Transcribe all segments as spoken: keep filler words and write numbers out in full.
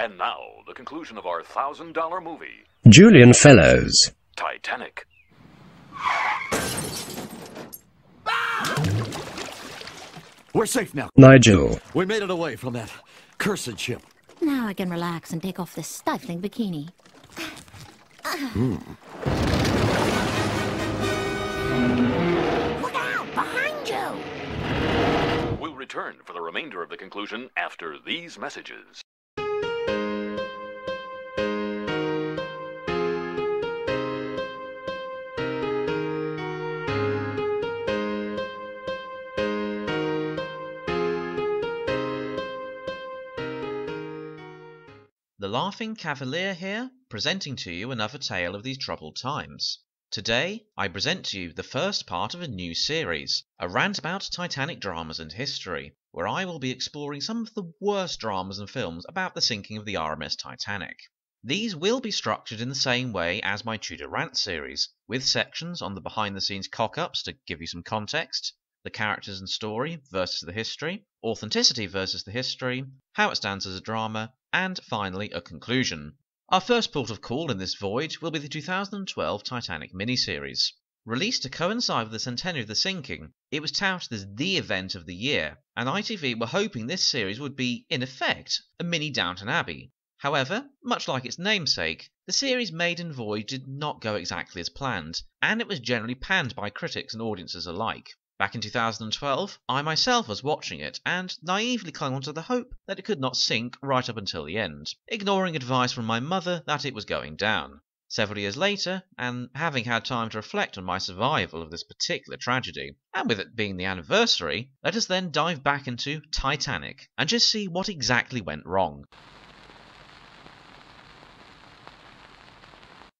And now, the conclusion of our thousand dollar movie. Julian Fellows. Titanic. We're safe now. Nigel. We made it away from that cursed ship. Now I can relax and take off this stifling bikini. Mm. Look out! Behind you! We'll return for the remainder of the conclusion after these messages. The Laughing Cavalier here, presenting to you another tale of these troubled times. Today, I present to you the first part of a new series, a rant about Titanic dramas and history, where I will be exploring some of the worst dramas and films about the sinking of the R M S Titanic. These will be structured in the same way as my Tudor Rant series, with sections on the behind-the-scenes cock-ups to give you some context, the characters and story versus the history, authenticity versus the history, how it stands as a drama, and finally a conclusion. Our first port of call in this voyage will be the two thousand twelve Titanic miniseries. Released to coincide with the centenary of the sinking, it was touted as the event of the year, and I T V were hoping this series would be, in effect, a mini Downton Abbey. However, much like its namesake, the series' maiden voyage did not go exactly as planned, and it was generally panned by critics and audiences alike. Back in two thousand twelve, I myself was watching it, and naively clung onto the hope that it could not sink right up until the end, ignoring advice from my mother that it was going down. Several years later, and having had time to reflect on my survival of this particular tragedy, and with it being the anniversary, let us then dive back into Titanic, and just see what exactly went wrong.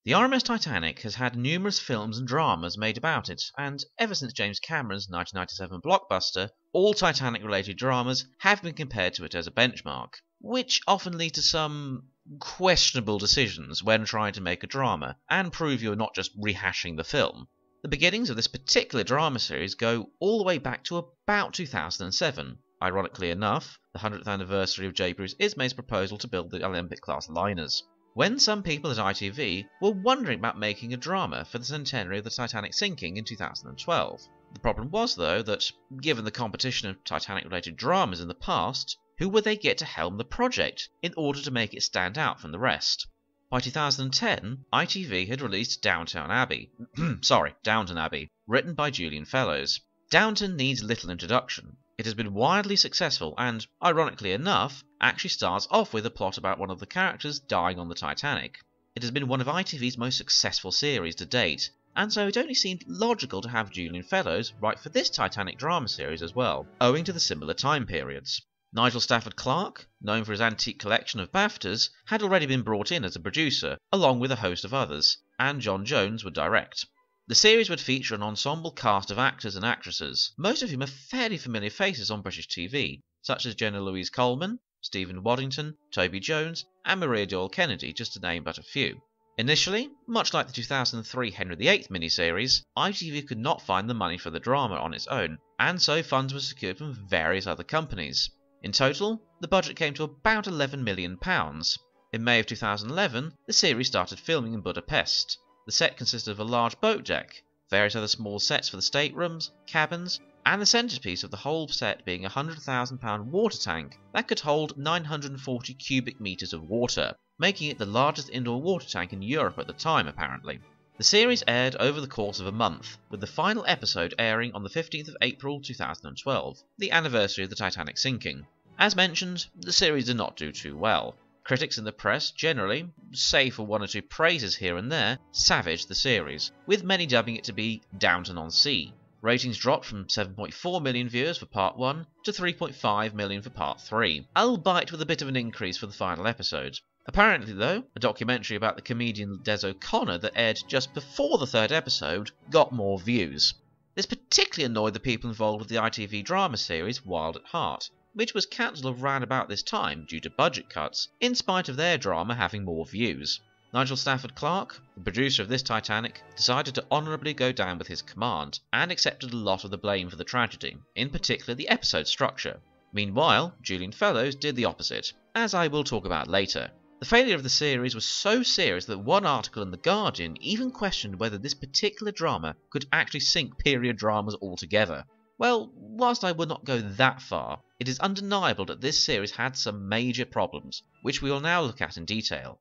The R M S Titanic has had numerous films and dramas made about it, and ever since James Cameron's nineteen ninety-seven blockbuster, all Titanic-related dramas have been compared to it as a benchmark, which often leads to some questionable decisions when trying to make a drama, and prove you're not just rehashing the film. The beginnings of this particular drama series go all the way back to about two thousand seven. Ironically enough, the hundredth anniversary of J. Bruce Ismay's proposal to build the Olympic-class liners. When some people at I T V were wondering about making a drama for the centenary of the Titanic sinking in two thousand twelve. The problem was, though, that given the competition of Titanic-related dramas in the past, who would they get to helm the project in order to make it stand out from the rest? By two thousand ten, I T V had released Downton Abbey, sorry, Downton Abbey, written by Julian Fellows. Downton needs little introduction. It has been wildly successful and, ironically enough, actually starts off with a plot about one of the characters dying on the Titanic. It has been one of I T V's most successful series to date, and so it only seemed logical to have Julian Fellows write for this Titanic drama series as well, owing to the similar time periods. Nigel Stafford Clark, known for his antique collection of BAFTAs, had already been brought in as a producer, along with a host of others, and John Jones would direct. The series would feature an ensemble cast of actors and actresses, most of whom are fairly familiar faces on British T V, such as Jenna Louise Coleman, Stephen Waddington, Toby Jones, and Maria Doyle Kennedy, just to name but a few. Initially, much like the two thousand three Henry the Eighth miniseries, I T V could not find the money for the drama on its own, and so funds were secured from various other companies. In total, the budget came to about eleven million pounds. In May of two thousand eleven, the series started filming in Budapest. The set consisted of a large boat deck, various other small sets for the staterooms, cabins, and the centrepiece of the whole set being a one hundred thousand pound water tank that could hold nine hundred forty cubic metres of water, making it the largest indoor water tank in Europe at the time, apparently. The series aired over the course of a month, with the final episode airing on the fifteenth of April two thousand twelve, the anniversary of the Titanic sinking. As mentioned, the series did not do too well. Critics and the press generally, save for one or two praises here and there, savaged the series, with many dubbing it to be Downton-on-Sea. Ratings dropped from seven point four million viewers for Part one to three point five million for Part three, albeit with a bit of an increase for the final episode. Apparently though, a documentary about the comedian Des O'Connor that aired just before the third episode got more views. This particularly annoyed the people involved with the I T V drama series Wild at Heart, which was cancelled around about this time due to budget cuts, in spite of their drama having more views. Nigel Stafford Clark, the producer of this Titanic, decided to honourably go down with his command, and accepted a lot of the blame for the tragedy, in particular the episode structure. Meanwhile, Julian Fellowes did the opposite, as I will talk about later. The failure of the series was so serious that one article in The Guardian even questioned whether this particular drama could actually sink period dramas altogether. Well, whilst I would not go that far, it is undeniable that this series had some major problems, which we will now look at in detail.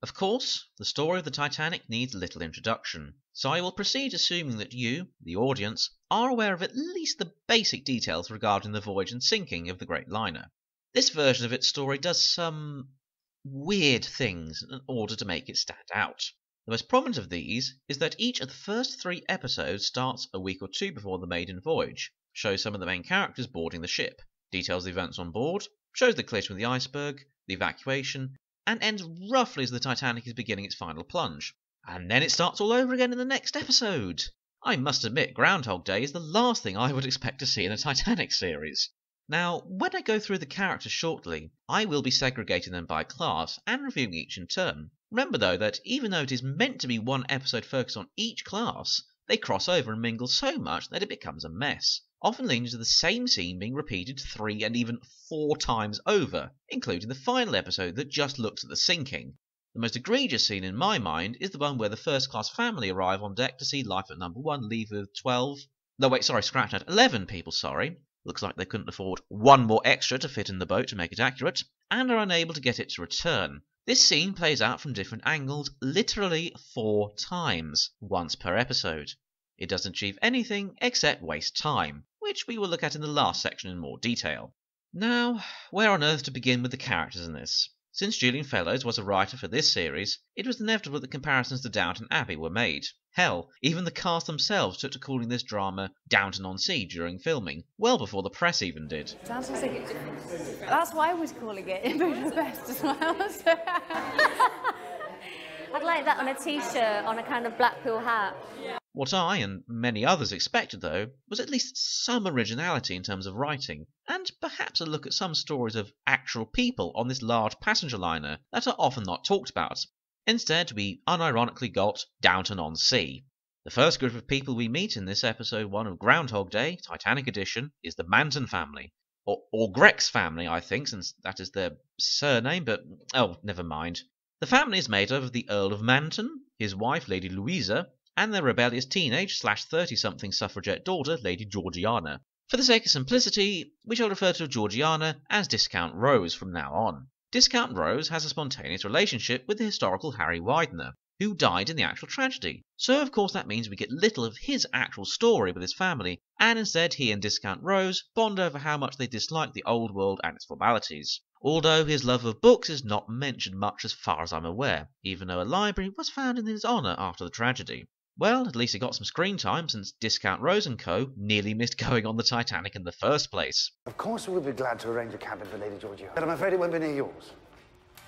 Of course, the story of the Titanic needs little introduction, so I will proceed assuming that you, the audience, are aware of at least the basic details regarding the voyage and sinking of the great liner. This version of its story does some weird things in order to make it stand out. The most prominent of these is that each of the first three episodes starts a week or two before the maiden voyage, shows some of the main characters boarding the ship, details the events on board, shows the collision with the iceberg, the evacuation, and ends roughly as the Titanic is beginning its final plunge. And then it starts all over again in the next episode. I must admit, Groundhog Day is the last thing I would expect to see in a Titanic series. Now, when I go through the characters shortly, I will be segregating them by class and reviewing each in turn. Remember though that even though it is meant to be one episode focused on each class, they cross over and mingle so much that it becomes a mess, often leading to the same scene being repeated three and even four times over, including the final episode that just looks at the sinking. The most egregious scene in my mind is the one where the first-class family arrive on deck to see Life at Number One leave with twelve... No, wait, sorry, scratch that, eleven people, sorry. Looks like they couldn't afford one more extra to fit in the boat to make it accurate, and are unable to get it to return. This scene plays out from different angles literally four times, once per episode. It doesn't achieve anything except waste time, which we will look at in the last section in more detail. Now, where on earth to begin with the characters in this? Since Julian Fellowes was a writer for this series, it was inevitable that comparisons to Downton Abbey were made. Hell, even the cast themselves took to calling this drama Downton-on-Sea during filming, well before the press even did. Downton-on-Sea. That's why I was calling it Invasion of the Best as well. So. I'd like that on a t-shirt, on a kind of Blackpool hat. What I, and many others, expected though, was at least some originality in terms of writing, and perhaps a look at some stories of actual people on this large passenger liner that are often not talked about. Instead, we unironically got Downton-on-Sea. The first group of people we meet in this episode one of Groundhog Day, Titanic edition, is the Manton family. Or, or Grex family, I think, since that is their surname, but oh, never mind. The family is made up of the Earl of Manton, his wife Lady Louisa, and their rebellious teenage slash thirty-something suffragette daughter Lady Georgiana. For the sake of simplicity, we shall refer to Georgiana as Discount Rose from now on. Discount Rose has a spontaneous relationship with the historical Harry Widener, who died in the actual tragedy, so of course that means we get little of his actual story with his family, and instead he and Discount Rose bond over how much they dislike the old world and its formalities. Although his love of books is not mentioned much as far as I'm aware, even though a library was found in his honour after the tragedy. Well, at least he got some screen time, since Discount Rose and co. nearly missed going on the Titanic in the first place. Of course we'll be glad to arrange a cabin for Lady Georgiana, but I'm afraid it won't be near yours.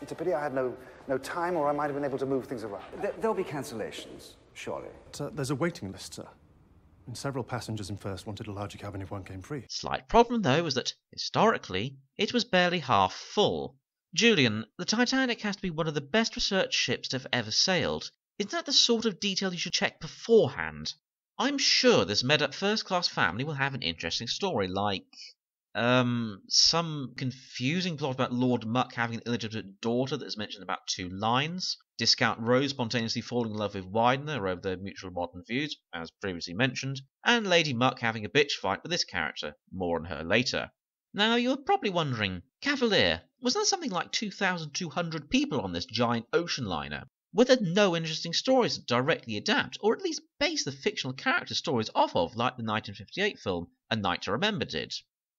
It's a pity I had no, no time, or I might have been able to move things around. There, there'll be cancellations, surely. But, uh, there's a waiting list, sir. And several passengers in first wanted a larger cabin if one came free. Slight problem, though, was that, historically, it was barely half full. Julian, the Titanic has to be one of the best researched ships to have ever sailed. Isn't that the sort of detail you should check beforehand? I'm sure this made up first-class family will have an interesting story, like... Um, some confusing plot about Lord Muck having an illegitimate daughter that's mentioned about two lines. Discount Rose spontaneously falling in love with Widener over their mutual modern views, as previously mentioned. And Lady Muck having a bitch fight with this character. More on her later. Now, you're probably wondering, Cavalier, was there something like two thousand two hundred people on this giant ocean liner? Were there no interesting stories that directly adapt, or at least base the fictional character stories off of, like the nineteen fifty-eight film A Night to Remember did?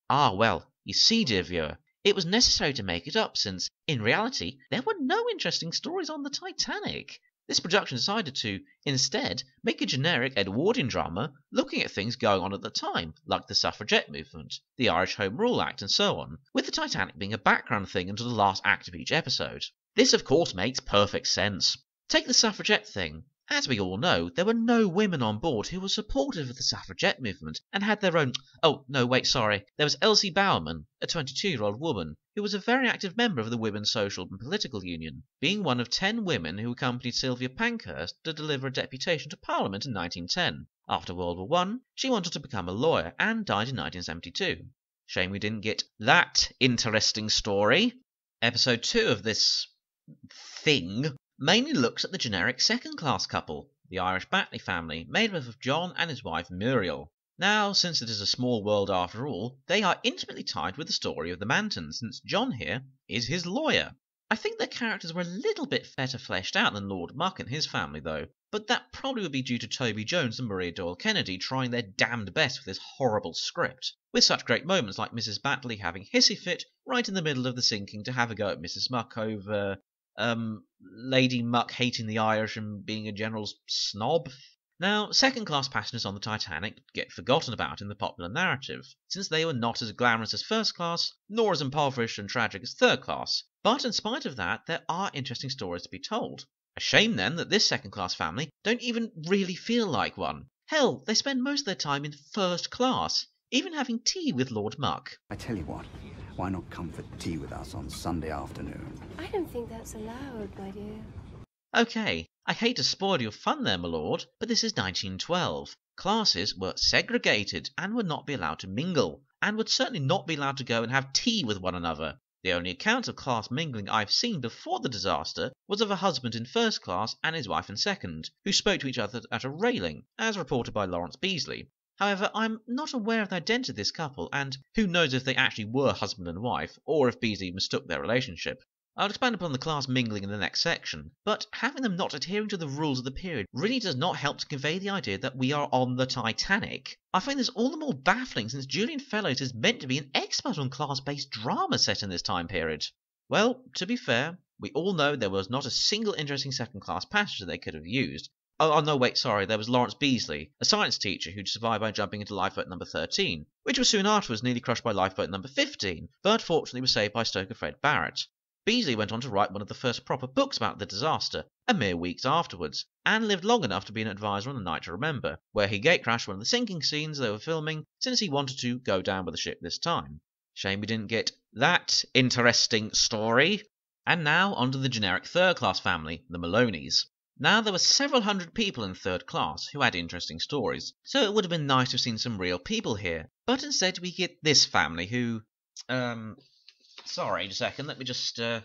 Ah well, you see, dear viewer, it was necessary to make it up since, in reality, there were no interesting stories on the Titanic. This production decided to, instead, make a generic Edwardian drama looking at things going on at the time, like the suffragette movement, the Irish Home Rule Act and so on, with the Titanic being a background thing until the last act of each episode. This of course makes perfect sense. Take the suffragette thing. As we all know, there were no women on board who were supportive of the suffragette movement and had their own... Oh, no, wait, sorry. There was Elsie Bowerman, a twenty-two-year-old woman, who was a very active member of the Women's Social and Political Union, being one of ten women who accompanied Sylvia Pankhurst to deliver a deputation to Parliament in nineteen ten. After World War One, she wanted to become a lawyer and died in nineteen seventy-two. Shame we didn't get that interesting story. Episode two of this thing mainly looks at the generic second-class couple, the Irish Batley family, made up of John and his wife Muriel. Now, since it is a small world after all, they are intimately tied with the story of the Mantons, since John here is his lawyer. I think their characters were a little bit better fleshed out than Lord Muck and his family, though, but that probably would be due to Toby Jones and Maria Doyle Kennedy trying their damned best with this horrible script, with such great moments like Missus Batley having hissy fit right in the middle of the sinking to have a go at Missus Muck over, um, Lady Muck hating the Irish and being a general snob. Now, second-class passengers on the Titanic get forgotten about in the popular narrative, since they were not as glamorous as first-class, nor as impoverished and tragic as third-class. But in spite of that, there are interesting stories to be told. A shame, then, that this second-class family don't even really feel like one. Hell, they spend most of their time in first-class, even having tea with Lord Muck. I tell you what, why not come for tea with us on Sunday afternoon? I don't think that's allowed, my dear. Okay, I hate to spoil your fun there, my lord, but this is nineteen twelve. Classes were segregated and would not be allowed to mingle, and would certainly not be allowed to go and have tea with one another. The only account of class mingling I've seen before the disaster was of a husband in first class and his wife in second, who spoke to each other at a railing, as reported by Lawrence Beasley. However, I'm not aware of the identity of this couple, and who knows if they actually were husband and wife, or if Beasley mistook their relationship. I'll expand upon the class mingling in the next section, but having them not adhering to the rules of the period really does not help to convey the idea that we are on the Titanic. I find this all the more baffling since Julian Fellowes is meant to be an expert on class-based drama set in this time period. Well, to be fair, we all know there was not a single interesting second-class passenger they could have used. Oh, oh no, wait, sorry, there was Lawrence Beasley, a science teacher who'd survived by jumping into lifeboat number thirteen, which was soon afterwards nearly crushed by lifeboat number fifteen, but fortunately was saved by stoker Fred Barrett. Beasley went on to write one of the first proper books about the disaster, a mere weeks afterwards, and lived long enough to be an advisor on A Night to Remember, where he gatecrashed one of the sinking scenes they were filming since he wanted to go down with the ship this time. Shame we didn't get that interesting story. And now onto the generic third-class family, the Maloneys. Now, there were several hundred people in third class who had interesting stories, so it would have been nice to have seen some real people here, but instead we get this family who... um. Sorry, just a second, let me just uh,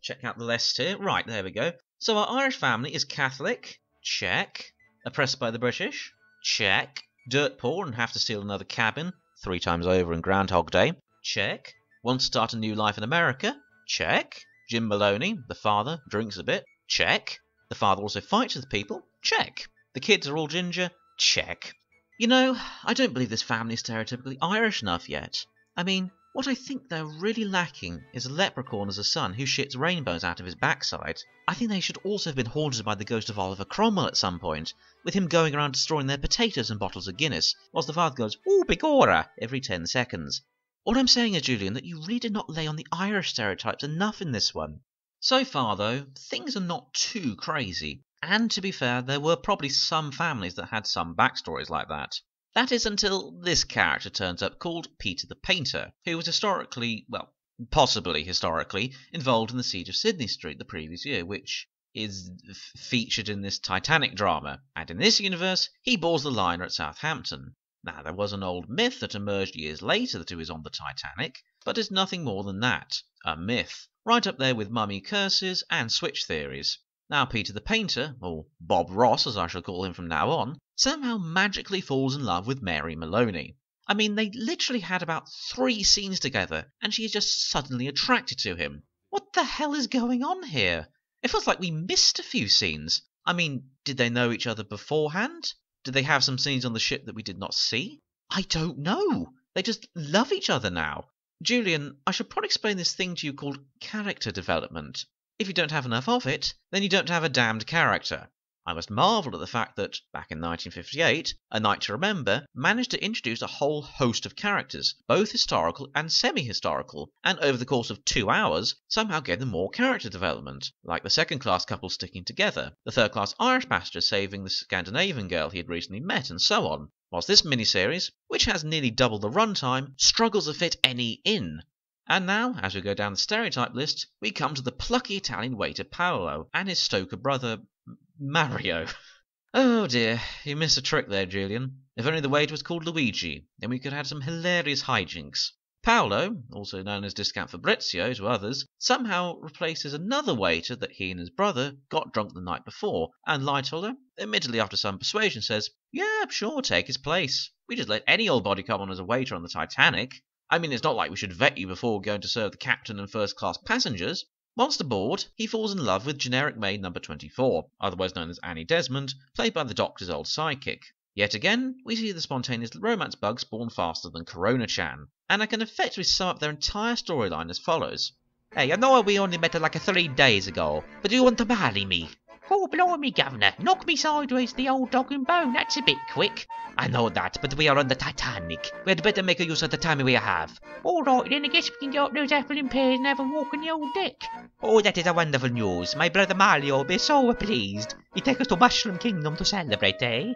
check out the list here. Right, there we go. So our Irish family is Catholic, check. Oppressed by the British, check. Dirt poor and have to steal another cabin, three times over in Groundhog Day, check. Wants to start a new life in America, check. Jim Maloney, the father, drinks a bit, check. The father also fights with people, check. The kids are all ginger, check. You know, I don't believe this family is stereotypically Irish enough yet. I mean... what I think they're really lacking is a leprechaun as a son who shits rainbows out of his backside. I think they should also have been haunted by the ghost of Oliver Cromwell at some point, with him going around destroying their potatoes and bottles of Guinness, whilst the father goes, "Ooh, begorra," every ten seconds. All I'm saying is, Julian, that you really did not lay on the Irish stereotypes enough in this one. So far, though, things are not too crazy, and to be fair, there were probably some families that had some backstories like that. That is until this character turns up called Peter the Painter, who was historically, well, possibly historically, involved in the siege of Sydney Street the previous year, which is f featured in this Titanic drama. And in this universe, he boards the liner at Southampton. Now, there was an old myth that emerged years later that he was on the Titanic, but it's nothing more than that. A myth. Right up there with mummy curses and switch theories. Now, Peter the Painter, or Bob Ross as I shall call him from now on, somehow magically falls in love with Mary Maloney. I mean, they literally had about three scenes together, and she is just suddenly attracted to him. What the hell is going on here? It feels like we missed a few scenes. I mean, did they know each other beforehand? Did they have some scenes on the ship that we did not see? I don't know. They just love each other now. Julian, I should probably explain this thing to you called character development. If you don't have enough of it, then you don't have a damned character. I must marvel at the fact that, back in nineteen fifty-eight, A Night to Remember managed to introduce a whole host of characters, both historical and semi-historical, and over the course of two hours, somehow gave them more character development, like the second-class couple sticking together, the third-class Irish passenger saving the Scandinavian girl he had recently met, and so on. Whilst this miniseries, which has nearly double the runtime, struggles to fit any in. And now, as we go down the stereotype list, we come to the plucky Italian waiter Paolo and his stoker brother, Mario. Oh dear, you missed a trick there, Julian. If only the waiter was called Luigi, then we could have had some hilarious hijinks. Paolo, also known as Discount Fabrizio to others, somehow replaces another waiter that he and his brother got drunk the night before, and Lightoller, admittedly after some persuasion, says, "Yeah, sure, take his place. We just let any old body come on as a waiter on the Titanic. I mean, it's not like we should vet you before going to serve the captain and first-class passengers." Once aboard, he falls in love with generic maid number twenty-four, otherwise known as Annie Desmond, played by the Doctor's old sidekick. Yet again, we see the spontaneous romance bugs born faster than Corona-chan, and I can effectively sum up their entire storyline as follows. "Hey, I know we only met like three days ago, but do you want to marry me?" "Oh, blimey, Governor, knock me sideways the old dog and bone, that's a bit quick." "I know that, but we are on the Titanic. We had better make a use of the time we have." "All right, then I guess we can get up those apple and pears and have a walk on the old deck." "Oh, that is a wonderful news. My brother Mario will be so pleased. He take us to Mushroom Kingdom to celebrate, eh?"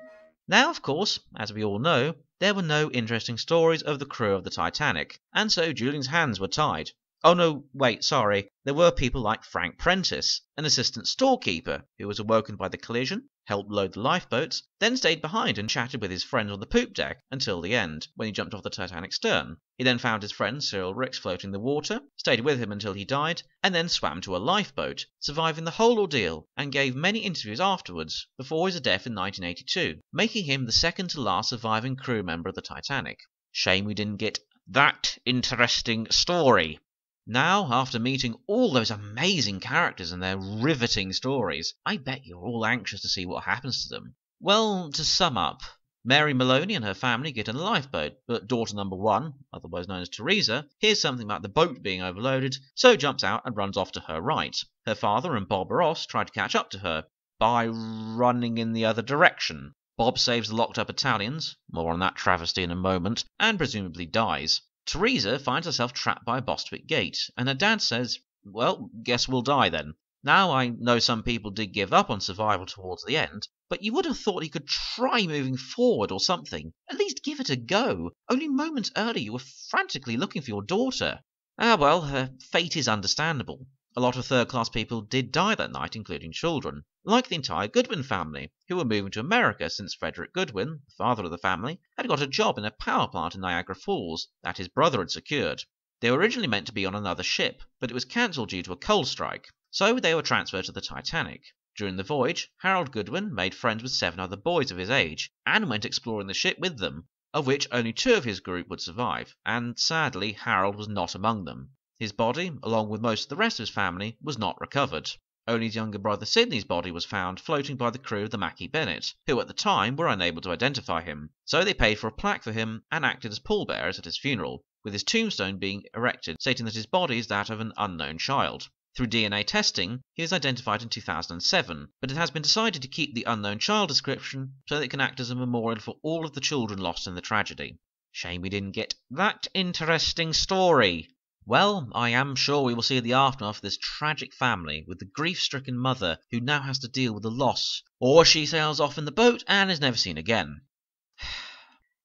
Now, of course, as we all know, there were no interesting stories of the crew of the Titanic, and so Julian's hands were tied. Oh no, wait, sorry, there were people like Frank Prentice, an assistant storekeeper, who was awoken by the collision, helped load the lifeboats, then stayed behind and chatted with his friends on the poop deck until the end, when he jumped off the Titanic stern. He then found his friend Cyril Rix floating in the water, stayed with him until he died, and then swam to a lifeboat, surviving the whole ordeal, and gave many interviews afterwards, before his death in nineteen eighty-two, making him the second-to-last surviving crew member of the Titanic. Shame we didn't get that interesting story. Now, after meeting all those amazing characters and their riveting stories, I bet you're all anxious to see what happens to them. Well, to sum up, Mary Maloney and her family get in a lifeboat, but daughter number one, otherwise known as Teresa, hears something about the boat being overloaded, so jumps out and runs off to her right. Her father and Bob Ross try to catch up to her by running in the other direction. Bob saves the locked-up Italians, more on that travesty in a moment, and presumably dies. Teresa finds herself trapped by a Bostwick gate, and her dad says, "Well, guess we'll die then." Now, I know some people did give up on survival towards the end, but you would have thought he could try moving forward or something. At least give it a go. Only moments earlier you were frantically looking for your daughter. Ah well, her fate is understandable. A lot of third-class people did die that night, including children, like the entire Goodwin family, who were moving to America since Frederick Goodwin, the father of the family, had got a job in a power plant in Niagara Falls that his brother had secured. They were originally meant to be on another ship, but it was cancelled due to a coal strike, so they were transferred to the Titanic. During the voyage, Harold Goodwin made friends with seven other boys of his age, and went exploring the ship with them, of which only two of his group would survive, and sadly Harold was not among them. His body, along with most of the rest of his family, was not recovered. Only his younger brother Sidney's body was found floating by the crew of the Mackie Bennett, who at the time were unable to identify him, so they paid for a plaque for him and acted as pallbearers at his funeral, with his tombstone being erected, stating that his body is that of an unknown child. Through D N A testing, he was identified in two thousand seven, but it has been decided to keep the unknown child description so that it can act as a memorial for all of the children lost in the tragedy. Shame we didn't get that interesting story. Well, I am sure we will see the aftermath of this tragic family, with the grief-stricken mother who now has to deal with the loss, or she sails off in the boat and is never seen again.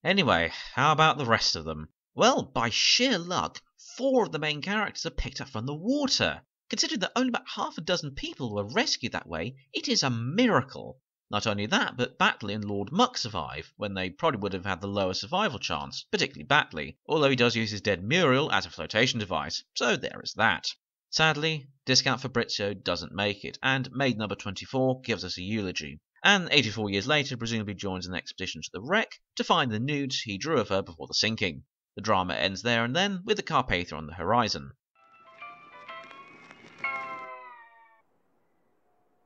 Anyway, how about the rest of them? Well, by sheer luck, four of the main characters are picked up from the water. Considering that only about half a dozen people were rescued that way, it is a miracle. Not only that, but Batley and Lord Muck survive, when they probably would have had the lower survival chance, particularly Batley, although he does use his dead Muriel as a flotation device, so there is that. Sadly, Discount Fabrizio doesn't make it, and maid number twenty-four gives us a eulogy, and eighty-four years later presumably joins an expedition to the wreck to find the nudes he drew of her before the sinking. The drama ends there and then, with the Carpathia on the horizon.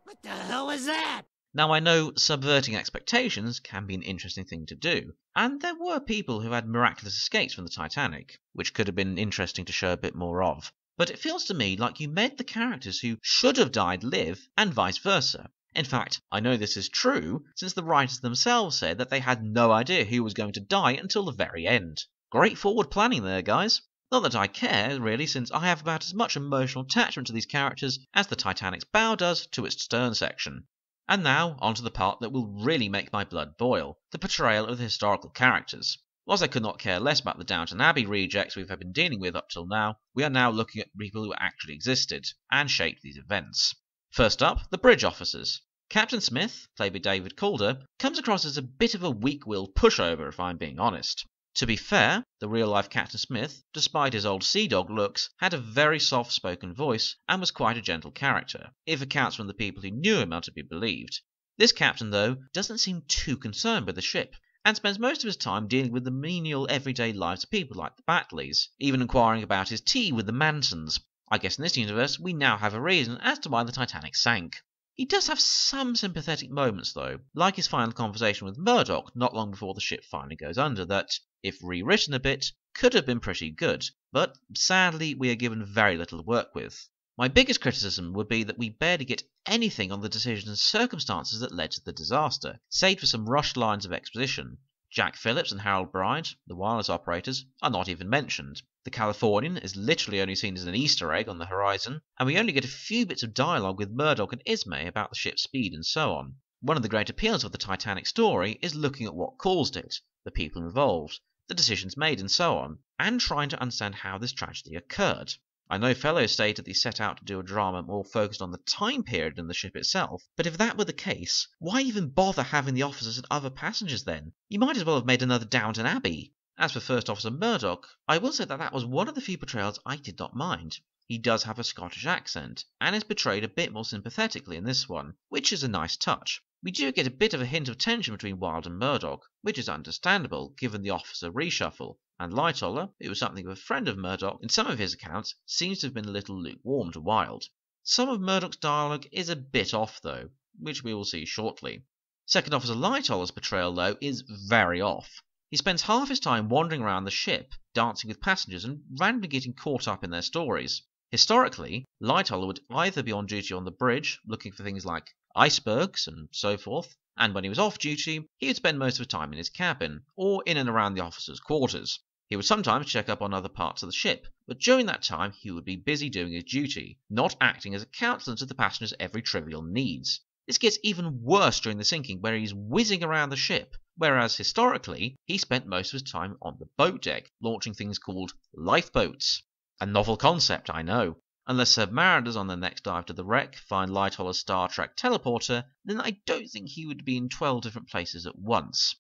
What the hell was that? Now, I know subverting expectations can be an interesting thing to do, and there were people who had miraculous escapes from the Titanic, which could have been interesting to show a bit more of, but it feels to me like you made the characters who should have died live, and vice versa. In fact, I know this is true, since the writers themselves say that they had no idea who was going to die until the very end. Great forward planning there, guys. Not that I care, really, since I have about as much emotional attachment to these characters as the Titanic's bow does to its stern section. And now, onto the part that will really make my blood boil, the portrayal of the historical characters. Whilst I could not care less about the Downton Abbey rejects we've been dealing with up till now, we are now looking at people who actually existed and shaped these events. First up, the bridge officers. Captain Smith, played by David Calder, comes across as a bit of a weak-willed pushover, if I'm being honest. To be fair, the real-life Captain Smith, despite his old sea dog looks, had a very soft-spoken voice and was quite a gentle character, if accounts from the people who knew him are to be believed. This captain, though, doesn't seem too concerned with the ship, and spends most of his time dealing with the menial everyday lives of people like the Battleys, even inquiring about his tea with the Mansons. I guess in this universe we now have a reason as to why the Titanic sank. He does have some sympathetic moments though, like his final conversation with Murdoch not long before the ship finally goes under that, if rewritten a bit, could have been pretty good, but sadly we are given very little to work with. My biggest criticism would be that we barely get anything on the decisions and circumstances that led to the disaster, save for some rushed lines of exposition. Jack Phillips and Harold Bryant, the wireless operators, are not even mentioned. The Californian is literally only seen as an Easter egg on the horizon, and we only get a few bits of dialogue with Murdoch and Ismay about the ship's speed and so on. One of the great appeals of the Titanic story is looking at what caused it, the people involved, the decisions made and so on, and trying to understand how this tragedy occurred. I know Fellows stated they set out to do a drama more focused on the time period than the ship itself, but if that were the case, why even bother having the officers and other passengers then? You might as well have made another Downton Abbey. As for First Officer Murdoch, I will say that that was one of the few portrayals I did not mind. He does have a Scottish accent, and is portrayed a bit more sympathetically in this one, which is a nice touch. We do get a bit of a hint of tension between Wilde and Murdoch, which is understandable given the officer reshuffle, and Lightoller, who was something of a friend of Murdoch, in some of his accounts, seems to have been a little lukewarm to Wilde. Some of Murdoch's dialogue is a bit off though, which we will see shortly. Second Officer Lightoller's portrayal though is very off. He spends half his time wandering around the ship, dancing with passengers and randomly getting caught up in their stories. Historically, Lightoller would either be on duty on the bridge, looking for things like icebergs and so forth, and when he was off duty, he would spend most of his time in his cabin, or in and around the officers' quarters. He would sometimes check up on other parts of the ship, but during that time he would be busy doing his duty, not acting as a counsellor to the passengers' every trivial needs. This gets even worse during the sinking, where he's whizzing around the ship, whereas historically, he spent most of his time on the boat deck, launching things called lifeboats. A novel concept, I know. Unless submariners on their next dive to the wreck find Lightoller Star Trek teleporter, then I don't think he would be in twelve different places at once.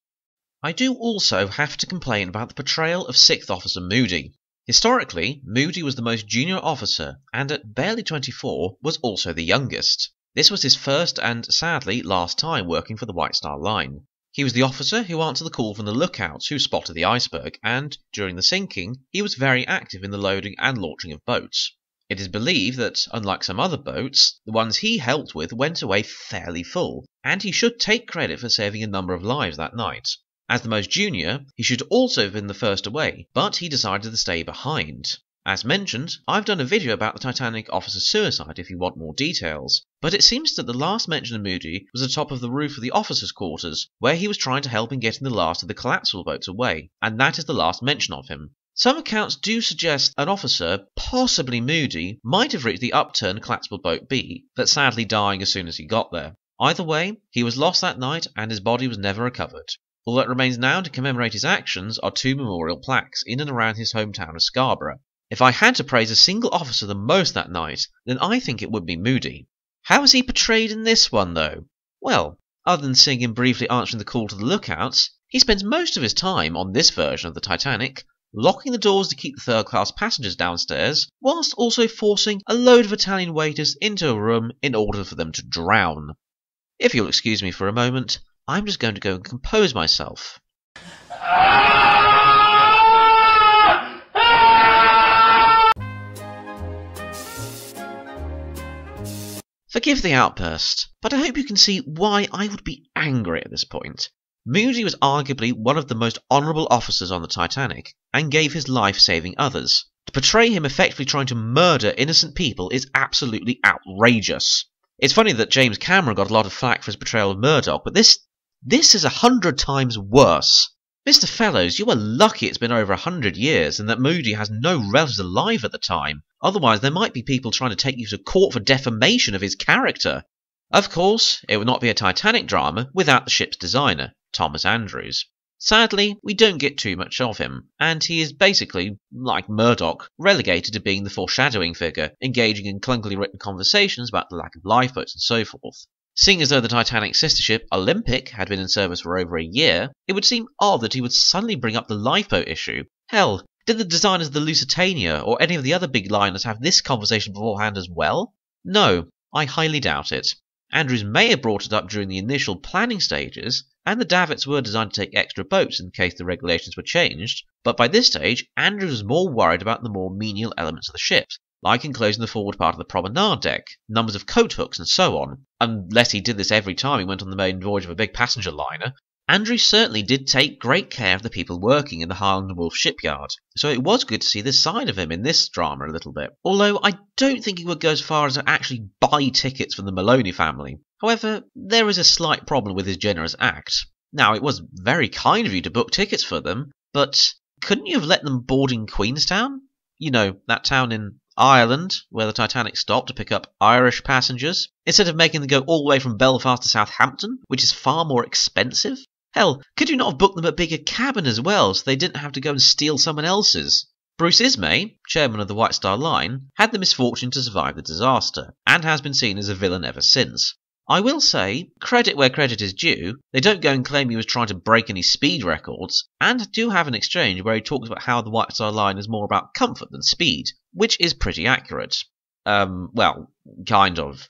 I do also have to complain about the portrayal of Sixth Officer Moody. Historically, Moody was the most junior officer, and at barely twenty-four, was also the youngest. This was his first and, sadly, last time working for the White Star Line. He was the officer who answered the call from the lookouts who spotted the iceberg, and, during the sinking, he was very active in the loading and launching of boats. It is believed that, unlike some other boats, the ones he helped with went away fairly full, and he should take credit for saving a number of lives that night. As the most junior, he should also have been the first away, but he decided to stay behind. As mentioned, I've done a video about the Titanic officer's suicide if you want more details, but it seems that the last mention of Moody was atop of the roof of the officers' quarters, where he was trying to help in getting the last of the collapsible boats away, and that is the last mention of him. Some accounts do suggest an officer, possibly Moody, might have reached the upturned collapsible boat B, but sadly dying as soon as he got there. Either way, he was lost that night and his body was never recovered. All that remains now to commemorate his actions are two memorial plaques in and around his hometown of Scarborough. If I had to praise a single officer the most that night, then I think it would be Moody. How is he portrayed in this one, though? Well, other than seeing him briefly answering the call to the lookouts, he spends most of his time on this version of the Titanic, locking the doors to keep the third-class passengers downstairs, whilst also forcing a load of Italian waiters into a room in order for them to drown. If you'll excuse me for a moment, I'm just going to go and compose myself. Forgive the outburst, but I hope you can see why I would be angry at this point. Moody was arguably one of the most honourable officers on the Titanic, and gave his life saving others. To portray him effectively trying to murder innocent people is absolutely outrageous. It's funny that James Cameron got a lot of flack for his portrayal of Murdoch, but this this is a hundred times worse. Mister Fellows, you are lucky it's been over a hundred years and that Moody has no relatives alive at the time. Otherwise, there might be people trying to take you to court for defamation of his character. Of course, it would not be a Titanic drama without the ship's designer, Thomas Andrews. Sadly, we don't get too much of him, and he is basically, like Murdoch, relegated to being the foreshadowing figure, engaging in clunkily written conversations about the lack of lifeboats and so forth. Seeing as though the Titanic sister ship, Olympic, had been in service for over a year, it would seem odd that he would suddenly bring up the lifeboat issue. Hell, did the designers of the Lusitania or any of the other big liners have this conversation beforehand as well? No, I highly doubt it. Andrews may have brought it up during the initial planning stages, and the davits were designed to take extra boats in case the regulations were changed, but by this stage, Andrews was more worried about the more menial elements of the ship, like enclosing the forward part of the promenade deck, numbers of coat hooks and so on, unless he did this every time he went on the maiden voyage of a big passenger liner. Andrews certainly did take great care of the people working in the Harland and Wolff shipyard, so it was good to see this side of him in this drama a little bit, although I don't think he would go as far as to actually buy tickets from the Maloney family. However, there is a slight problem with his generous act. Now, it was very kind of you to book tickets for them, but couldn't you have let them board in Queenstown? You know, that town in Ireland, where the Titanic stopped to pick up Irish passengers, instead of making them go all the way from Belfast to Southampton, which is far more expensive? Hell, could you not have booked them a bigger cabin as well, so they didn't have to go and steal someone else's? Bruce Ismay, chairman of the White Star Line, had the misfortune to survive the disaster, and has been seen as a villain ever since. I will say, credit where credit is due, they don't go and claim he was trying to break any speed records, and do have an exchange where he talks about how the White Star Line is more about comfort than speed, which is pretty accurate. Um, well, kind of.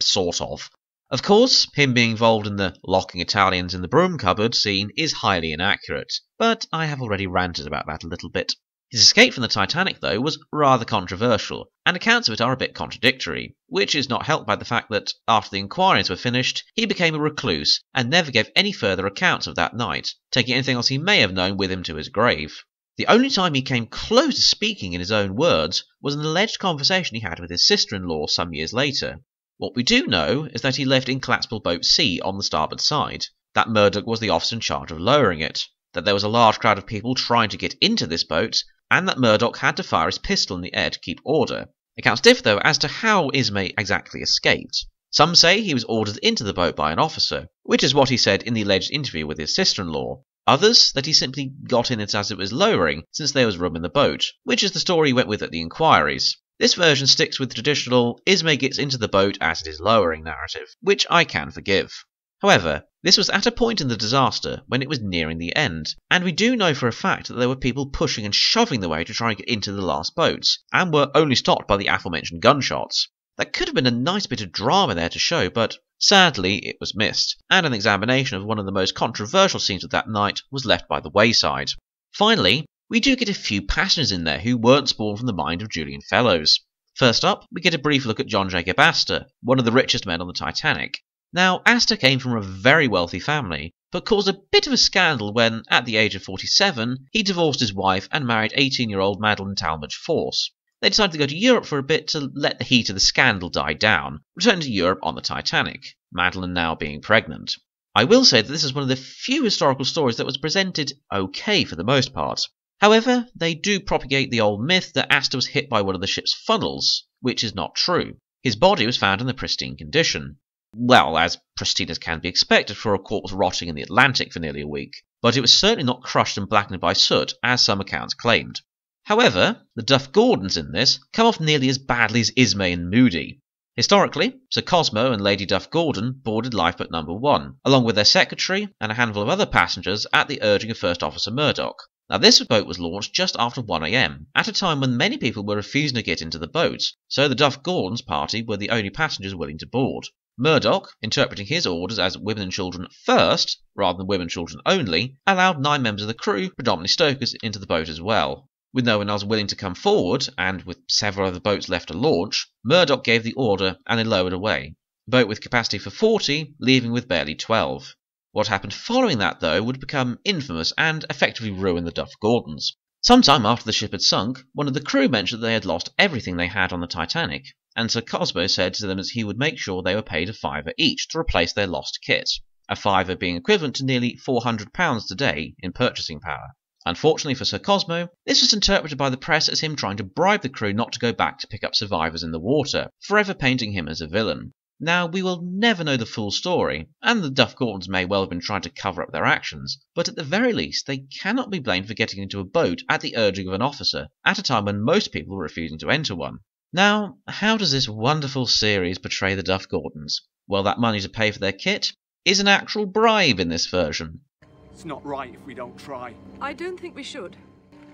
Sort of. Of course, him being involved in the locking Italians in the broom cupboard scene is highly inaccurate, but I have already ranted about that a little bit. His escape from the Titanic, though, was rather controversial, and accounts of it are a bit contradictory, which is not helped by the fact that, after the inquiries were finished, he became a recluse and never gave any further accounts of that night, taking anything else he may have known with him to his grave. The only time he came close to speaking in his own words was an alleged conversation he had with his sister-in-law some years later. What we do know is that he left Incollapsible Boat C on the starboard side, that Murdoch was the officer in charge of lowering it, that there was a large crowd of people trying to get into this boat, and that Murdoch had to fire his pistol in the air to keep order. Accounts differ, though, as to how Ismay exactly escaped. Some say he was ordered into the boat by an officer, which is what he said in the alleged interview with his sister-in-law. Others, that he simply got in it as it was lowering, since there was room in the boat, which is the story he went with at the inquiries. This version sticks with the traditional Ismay gets into the boat as it is lowering narrative, which I can forgive. However, this was at a point in the disaster when it was nearing the end, and we do know for a fact that there were people pushing and shoving their way to try and get into the last boats, and were only stopped by the aforementioned gunshots. That could have been a nice bit of drama there to show, but sadly it was missed, and an examination of one of the most controversial scenes of that night was left by the wayside. Finally, we do get a few passengers in there who weren't spawned from the mind of Julian Fellowes. First up, we get a brief look at John Jacob Astor, one of the richest men on the Titanic. Now, Astor came from a very wealthy family, but caused a bit of a scandal when, at the age of forty-seven, he divorced his wife and married eighteen-year-old Madeline Talmadge Force. They decided to go to Europe for a bit to let the heat of the scandal die down, returning to Europe on the Titanic, Madeline now being pregnant. I will say that this is one of the few historical stories that was presented okay for the most part. However, they do propagate the old myth that Astor was hit by one of the ship's funnels, which is not true. His body was found in the pristine condition. Well, as pristine as can be expected for a corpse rotting in the Atlantic for nearly a week, but it was certainly not crushed and blackened by soot, as some accounts claimed. However, the Duff Gordons in this come off nearly as badly as Ismay and Moody. Historically, Sir Cosmo and Lady Duff Gordon boarded lifeboat number one, along with their secretary and a handful of other passengers at the urging of First Officer Murdoch. Now, this boat was launched just after one A M, at a time when many people were refusing to get into the boat, so the Duff Gordons party were the only passengers willing to board. Murdoch, interpreting his orders as women and children first, rather than women and children only, allowed nine members of the crew, predominantly stokers, into the boat as well. With no one else willing to come forward, and with several other boats left to launch, Murdoch gave the order and they lowered away, a boat with capacity for forty, leaving with barely twelve. What happened following that, though, would become infamous and effectively ruin the Duff Gordons. Sometime after the ship had sunk, one of the crew mentioned that they had lost everything they had on the Titanic. and Sir Cosmo said to them that he would make sure they were paid a fiver each to replace their lost kit, a fiver being equivalent to nearly four hundred pounds today in purchasing power. Unfortunately for Sir Cosmo, this was interpreted by the press as him trying to bribe the crew not to go back to pick up survivors in the water, forever painting him as a villain. Now, we will never know the full story, and the Duff Gordons may well have been trying to cover up their actions, but at the very least they cannot be blamed for getting into a boat at the urging of an officer, at a time when most people were refusing to enter one. Now, how does this wonderful series portray the Duff Gordons? Well, that money to pay for their kit is an actual bribe in this version. It's not right if we don't try. I don't think we should.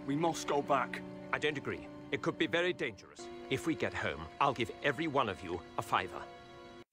We must go back. I don't agree. It could be very dangerous. If we get home, I'll give every one of you a fiver.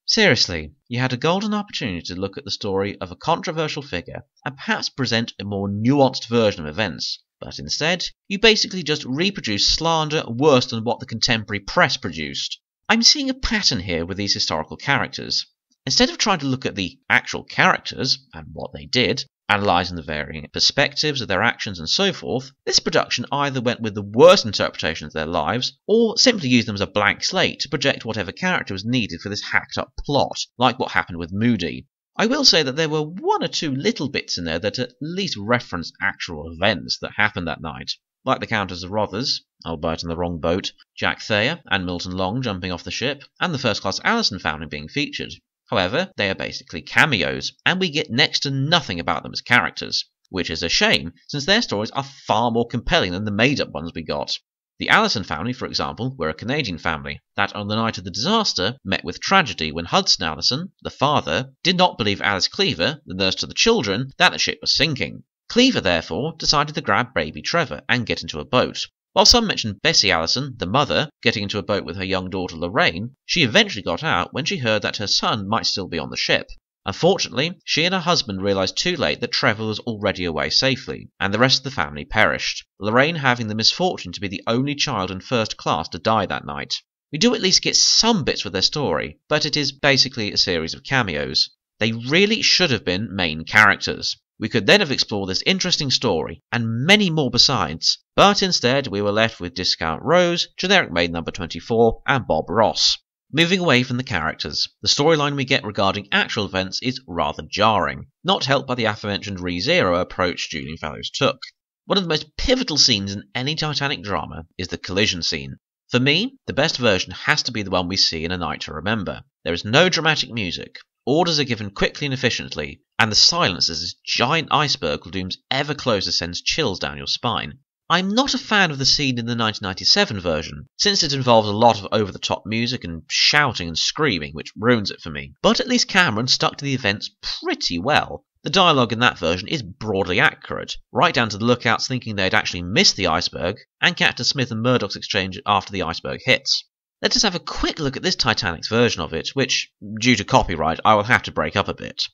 Seriously, you had a golden opportunity to look at the story of a controversial figure and perhaps present a more nuanced version of events, but instead, you basically just reproduce slander worse than what the contemporary press produced. I'm seeing a pattern here with these historical characters. Instead of trying to look at the actual characters and what they did, analysing the varying perspectives of their actions and so forth, this production either went with the worst interpretation of their lives, or simply used them as a blank slate to project whatever character was needed for this hacked-up plot, like what happened with Moody. I will say that there were one or two little bits in there that at least referenced actual events that happened that night, like the Countess of Rother's, albeit in the wrong boat, Jack Thayer and Milton Long jumping off the ship, and the first-class Alison Foundling being featured. However, they are basically cameos, and we get next to nothing about them as characters, which is a shame, since their stories are far more compelling than the made-up ones we got. The Allison family, for example, were a Canadian family that on the night of the disaster met with tragedy when Hudson Allison, the father, did not believe Alice Cleaver, the nurse to the children, that the ship was sinking. Cleaver, therefore, decided to grab baby Trevor and get into a boat. While some mentioned Bessie Allison, the mother, getting into a boat with her young daughter Lorraine, she eventually got out when she heard that her son might still be on the ship. Unfortunately, she and her husband realised too late that Trevor was already away safely, and the rest of the family perished, Lorraine having the misfortune to be the only child in first class to die that night. We do at least get some bits with their story, but it is basically a series of cameos. They really should have been main characters. We could then have explored this interesting story, and many more besides, but instead we were left with Discount Rose, Generic Maid number twenty-four, and Bob Ross. Moving away from the characters, the storyline we get regarding actual events is rather jarring, not helped by the aforementioned ReZero approach Julian Fellowes took. One of the most pivotal scenes in any Titanic drama is the collision scene. For me, the best version has to be the one we see in A Night to Remember. There is no dramatic music. Orders are given quickly and efficiently, and the silence as this giant iceberg looms ever closer sends chills down your spine. I'm not a fan of the scene in the nineteen ninety-seven version, since it involves a lot of over-the-top music and shouting and screaming, which ruins it for me. But at least Cameron stuck to the events pretty well. The dialogue in that version is broadly accurate, right down to the lookouts thinking they'd actually missed the iceberg, and Captain Smith and Murdoch's exchange after the iceberg hits. Let us have a quick look at this Titanic's version of it, which, due to copyright, I will have to break up a bit.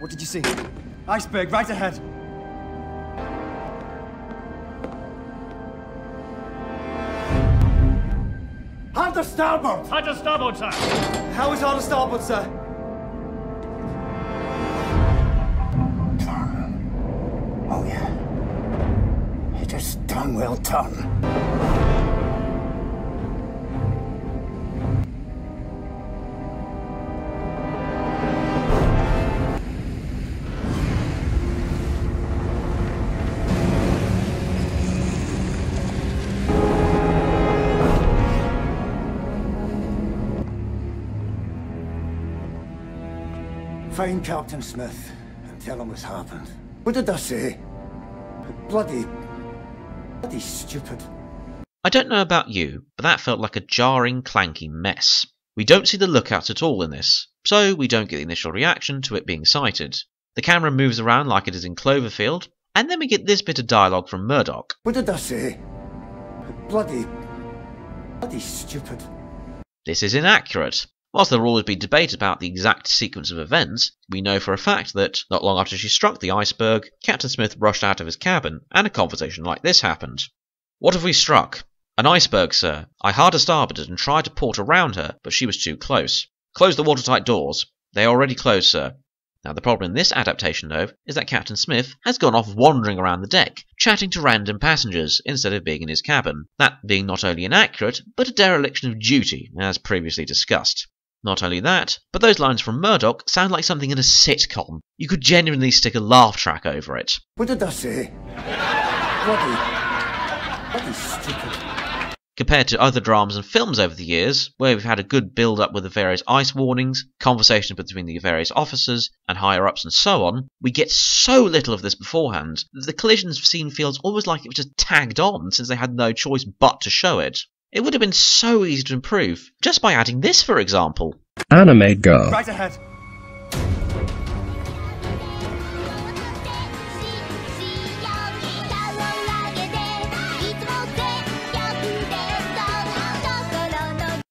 What did you see? Iceberg right ahead. Hard to starboard! Hard to starboard, sir! How is hard to starboard, sir? Turn. Oh, yeah. It is done well turn. Find Captain Smith and tell him what's happened. What did I say? Bloody... bloody stupid. I don't know about you, but that felt like a jarring, clanky mess. We don't see the lookouts at all in this, so we don't get the initial reaction to it being sighted. The camera moves around like it is in Cloverfield, and then we get this bit of dialogue from Murdoch. What did I say? Bloody... bloody stupid. This is inaccurate. Whilst there will always be debate about the exact sequence of events, we know for a fact that, not long after she struck the iceberg, Captain Smith rushed out of his cabin, and a conversation like this happened. What have we struck? An iceberg, sir. I hard a starboarded and tried to port around her, but she was too close. Close the watertight doors. They are already closed, sir. Now the problem in this adaptation though is that Captain Smith has gone off wandering around the deck, chatting to random passengers instead of being in his cabin, that being not only inaccurate, but a dereliction of duty, as previously discussed. Not only that, but those lines from Murdoch sound like something in a sitcom. You could genuinely stick a laugh track over it. What did I say? Bloody, bloody stupid. Compared to other dramas and films over the years, where we've had a good build-up with the various ice warnings, conversations between the various officers and higher-ups and so on, we get so little of this beforehand that the collision scene feels almost like it was just tagged on since they had no choice but to show it. It would have been so easy to improve, just by adding this, for example. Anime girl. Right ahead.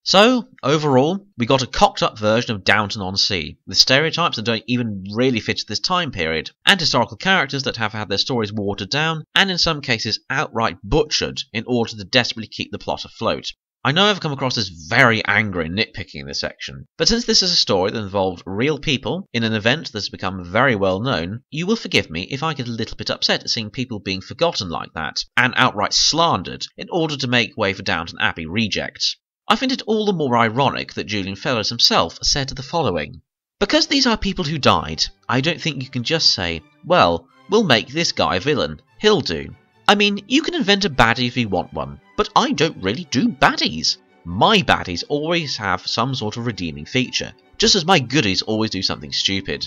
So, overall, we got a cocked-up version of Downton-on-Sea, with stereotypes that don't even really fit this time period, and historical characters that have had their stories watered down, and in some cases outright butchered, in order to desperately keep the plot afloat. I know I've come across as very angry and nitpicking in this section, but since this is a story that involved real people in an event that's become very well known, you will forgive me if I get a little bit upset at seeing people being forgotten like that, and outright slandered, in order to make way for Downton Abbey rejects. I find it all the more ironic that Julian Fellowes himself said the following: "Because these are people who died, I don't think you can just say, well, we'll make this guy a villain, he'll do. I mean, you can invent a baddie if you want one, but I don't really do baddies. My baddies always have some sort of redeeming feature, just as my goodies always do something stupid."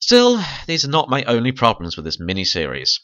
Still, these are not my only problems with this miniseries.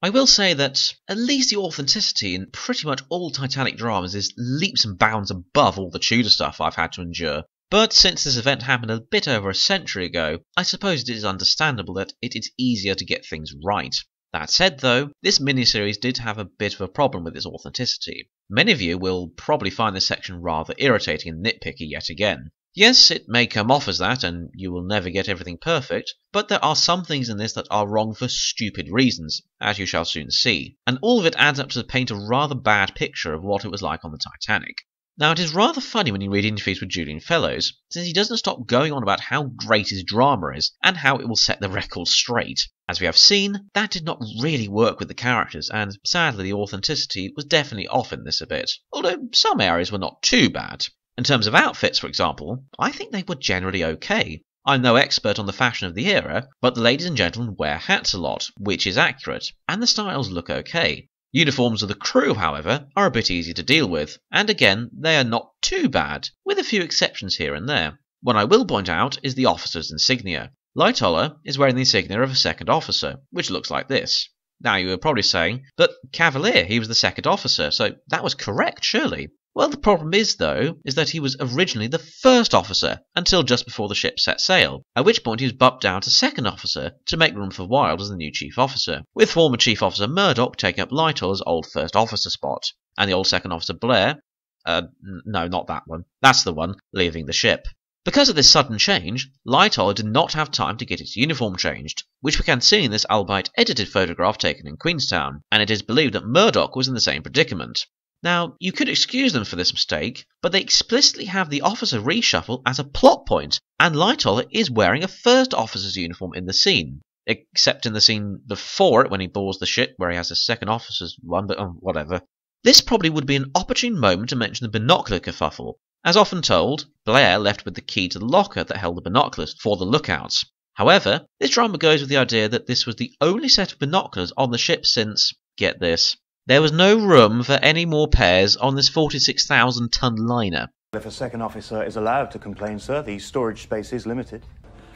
I will say that at least the authenticity in pretty much all Titanic dramas is leaps and bounds above all the Tudor stuff I've had to endure, but since this event happened a bit over a century ago, I suppose it is understandable that it is easier to get things right. That said though, this miniseries did have a bit of a problem with its authenticity. Many of you will probably find this section rather irritating and nitpicky yet again. Yes, it may come off as that, and you will never get everything perfect, but there are some things in this that are wrong for stupid reasons, as you shall soon see, and all of it adds up to paint a rather bad picture of what it was like on the Titanic. Now, it is rather funny when you read interviews with Julian Fellowes, since he doesn't stop going on about how great his drama is, and how it will set the record straight. As we have seen, that did not really work with the characters, and sadly the authenticity was definitely off in this a bit, although some areas were not too bad. In terms of outfits, for example, I think they were generally okay. I'm no expert on the fashion of the era, but the ladies and gentlemen wear hats a lot, which is accurate, and the styles look okay. Uniforms of the crew, however, are a bit easy to deal with, and again, they are not too bad, with a few exceptions here and there. What I will point out is the officer's insignia. Lightoller is wearing the insignia of a second officer, which looks like this. Now you were probably saying, but Cavalier, he was the second officer, so that was correct, surely. Well, the problem is, though, is that he was originally the first officer until just before the ship set sail, at which point he was bumped down to second officer to make room for Wilde as the new chief officer, with former chief officer Murdoch taking up Lightoller's old first officer spot, and the old second officer Blair, uh, no, not that one, that's the one, leaving the ship. Because of this sudden change, Lightoller did not have time to get his uniform changed, which we can see in this albeit edited photograph taken in Queenstown, and it is believed that Murdoch was in the same predicament. Now, you could excuse them for this mistake, but they explicitly have the officer reshuffle as a plot point, and Lightoller is wearing a first officer's uniform in the scene. Except in the scene before it, when he boards the ship, where he has a second officer's one, but um, whatever. This probably would be an opportune moment to mention the binocular kerfuffle. As often told, Blair left with the key to the locker that held the binoculars for the lookouts. However, this drama goes with the idea that this was the only set of binoculars on the ship since, get this, there was no room for any more pairs on this forty-six thousand ton liner. If a second officer is allowed to complain, sir, the storage space is limited.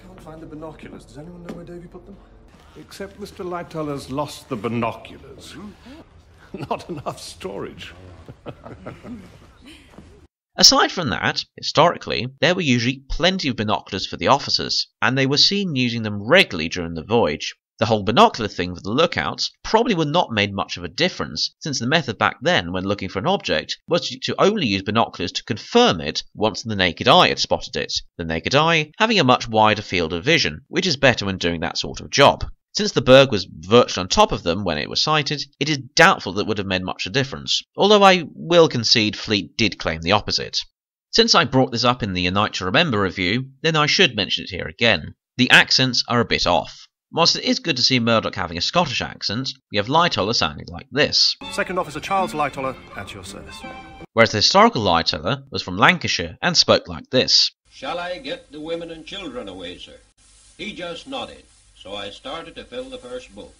Can't find the binoculars. Does anyone know where Davy put them? Except Mister Lightoller's lost the binoculars. Not enough storage. Aside from that, historically, there were usually plenty of binoculars for the officers, and they were seen using them regularly during the voyage. The whole binocular thing for the lookouts probably would not have made much of a difference, since the method back then when looking for an object was to only use binoculars to confirm it once the naked eye had spotted it, the naked eye having a much wider field of vision, which is better when doing that sort of job. Since the berg was virtually on top of them when it was sighted, it is doubtful that it would have made much of a difference, although I will concede Fleet did claim the opposite. Since I brought this up in the A Night to Remember review, then I should mention it here again. The accents are a bit off. Whilst it is good to see Murdoch having a Scottish accent, we have Lightoller sounding like this. Second Officer Charles Lightoller, at your service. Whereas the historical Lightoller was from Lancashire and spoke like this. Shall I get the women and children away, sir? He just nodded, so I started to fill the first book.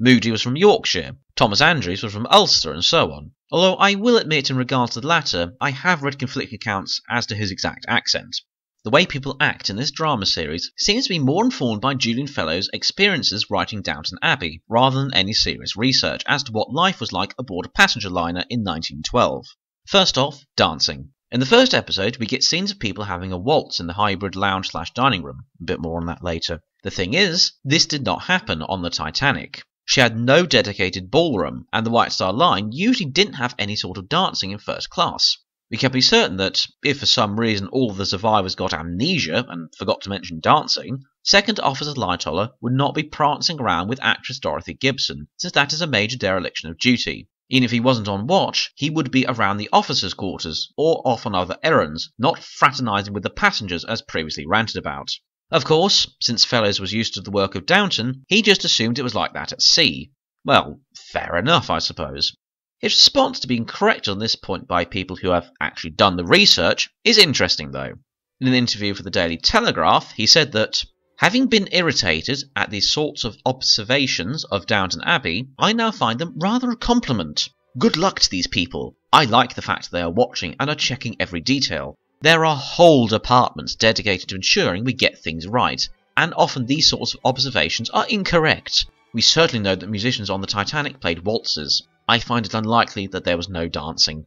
Moody was from Yorkshire, Thomas Andrews was from Ulster, and so on. Although I will admit, in regard to the latter, I have read conflicting accounts as to his exact accent. The way people act in this drama series seems to be more informed by Julian Fellowes' experiences writing Downton Abbey, rather than any serious research as to what life was like aboard a passenger liner in nineteen twelve. First off, dancing. In the first episode, we get scenes of people having a waltz in the hybrid lounge slash dining room. A bit more on that later. The thing is, this did not happen on the Titanic. She had no dedicated ballroom, and the White Star Line usually didn't have any sort of dancing in first class. We can be certain that, if for some reason all of the survivors got amnesia and forgot to mention dancing, Second Officer Lightoller would not be prancing around with actress Dorothy Gibson, since that is a major dereliction of duty. Even if he wasn't on watch, he would be around the officers' quarters, or off on other errands, not fraternising with the passengers as previously ranted about. Of course, since Fellowes was used to the work of Downton, he just assumed it was like that at sea. Well, fair enough, I suppose. His response to being corrected on this point by people who have actually done the research is interesting, though. In an interview for the Daily Telegraph, he said that, having been irritated at these sorts of observations of Downton Abbey, I now find them rather a compliment. Good luck to these people. I like the fact they are watching and are checking every detail. There are whole departments dedicated to ensuring we get things right, and often these sorts of observations are incorrect. We certainly know that musicians on the Titanic played waltzes. I find it unlikely that there was no dancing.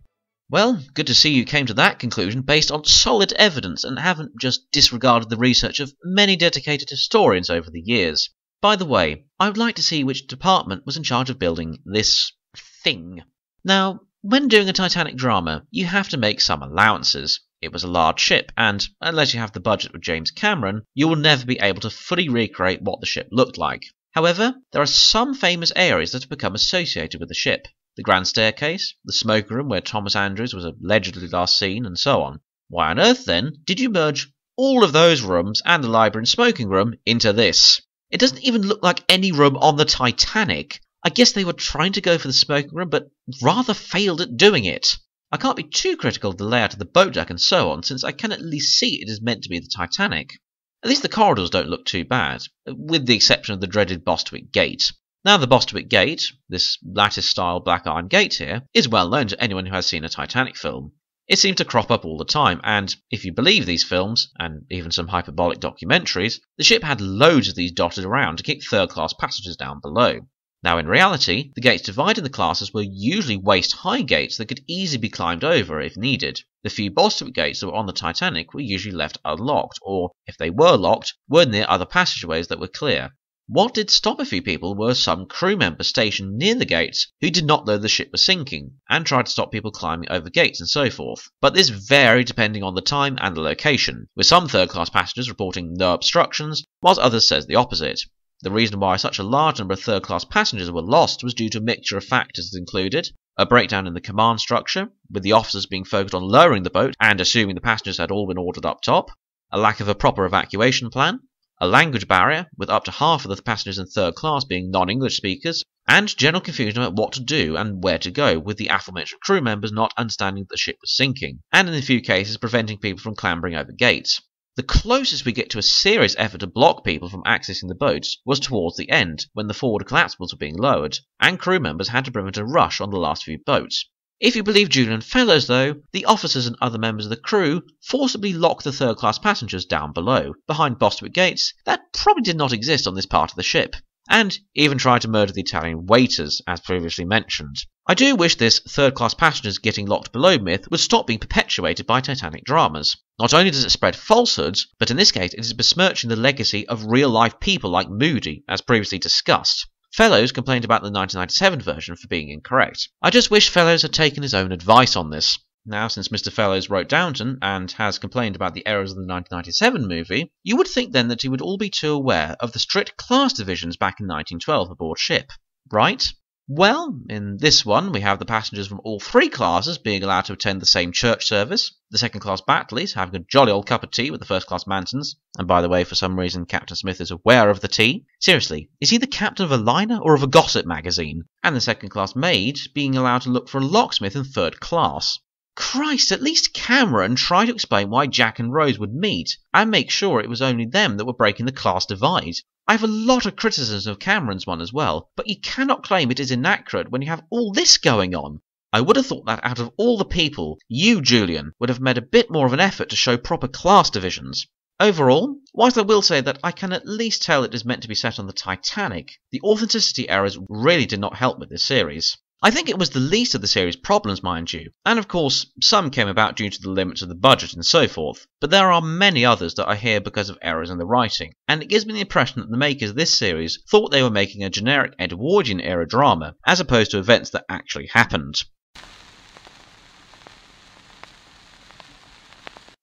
Well, good to see you came to that conclusion based on solid evidence and haven't just disregarded the research of many dedicated historians over the years. By the way, I would like to see which department was in charge of building this thing. Now, when doing a Titanic drama, you have to make some allowances. It was a large ship, and unless you have the budget of James Cameron, you will never be able to fully recreate what the ship looked like. However, there are some famous areas that have become associated with the ship. The Grand Staircase, the smoker room where Thomas Andrews was allegedly last seen, and so on. Why on earth, then, did you merge all of those rooms and the library and smoking room into this? It doesn't even look like any room on the Titanic. I guess they were trying to go for the smoking room, but rather failed at doing it. I can't be too critical of the layout of the boat deck and so on, since I can at least see it is meant to be the Titanic. At least the corridors don't look too bad, with the exception of the dreaded Bostwick Gate. Now the Bostwick Gate, this lattice-style black iron gate here, is well known to anyone who has seen a Titanic film. It seems to crop up all the time, and if you believe these films, and even some hyperbolic documentaries, the ship had loads of these dotted around to keep third-class passengers down below. Now in reality, the gates dividing the classes were usually waist-high gates that could easily be climbed over if needed. The few Bostwick gates that were on the Titanic were usually left unlocked, or, if they were locked, were near other passageways that were clear. What did stop a few people were some crew members stationed near the gates who did not know the ship was sinking, and tried to stop people climbing over gates and so forth. But this varied depending on the time and the location, with some third-class passengers reporting no obstructions, whilst others says the opposite. The reason why such a large number of third-class passengers were lost was due to a mixture of factors that included a breakdown in the command structure, with the officers being focused on lowering the boat and assuming the passengers had all been ordered up top, a lack of a proper evacuation plan, a language barrier, with up to half of the passengers in third class being non-English speakers, and general confusion about what to do and where to go, with the aforementioned crew members not understanding that the ship was sinking, and in a few cases preventing people from clambering over gates. The closest we get to a serious effort to block people from accessing the boats was towards the end, when the forward collapsibles were being lowered, and crew members had to prevent a rush on the last few boats. If you believe Julian Fellowes, though, the officers and other members of the crew forcibly locked the third-class passengers down below, behind Bostwick gates that probably did not exist on this part of the ship, and even tried to murder the Italian waiters, as previously mentioned. I do wish this third-class passengers getting locked below myth would stop being perpetuated by Titanic dramas. Not only does it spread falsehoods, but in this case it is besmirching the legacy of real-life people like Moody, as previously discussed. Fellowes complained about the nineteen ninety-seven version for being incorrect. I just wish Fellowes had taken his own advice on this. Now, since Mister Fellowes wrote Downton, and has complained about the errors of the nineteen ninety-seven movie, you would think then that he would all be too aware of the strict class divisions back in nineteen twelve aboard ship, right? Well, in this one, we have the passengers from all three classes being allowed to attend the same church service, the second-class Batleys having a jolly old cup of tea with the first-class Mansons, and by the way, for some reason, Captain Smith is aware of the tea. Seriously, is he the captain of a liner or of a gossip magazine? And the second-class maid being allowed to look for a locksmith in third class. Christ, at least Cameron tried to explain why Jack and Rose would meet, and make sure it was only them that were breaking the class divide. I have a lot of criticism of Cameron's one as well, but you cannot claim it is inaccurate when you have all this going on. I would have thought that out of all the people, you, Julian, would have made a bit more of an effort to show proper class divisions. Overall, whilst I will say that I can at least tell it is meant to be set on the Titanic, the authenticity errors really did not help with this series. I think it was the least of the series' problems, mind you, and of course some came about due to the limits of the budget and so forth, but there are many others that are here because of errors in the writing, and it gives me the impression that the makers of this series thought they were making a generic Edwardian-era drama, as opposed to events that actually happened.